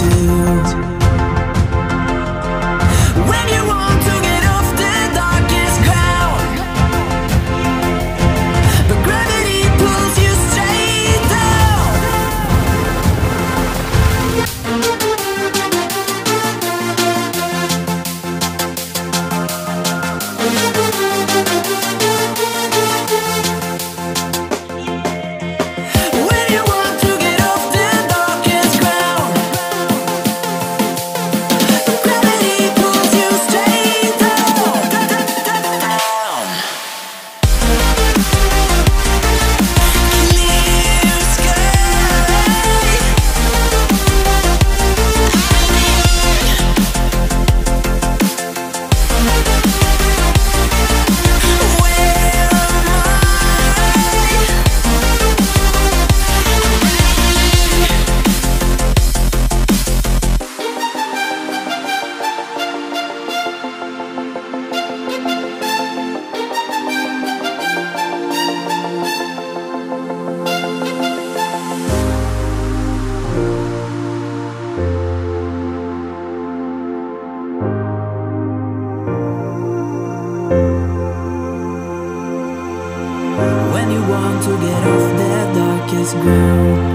too. When you want to get off the darkest ground,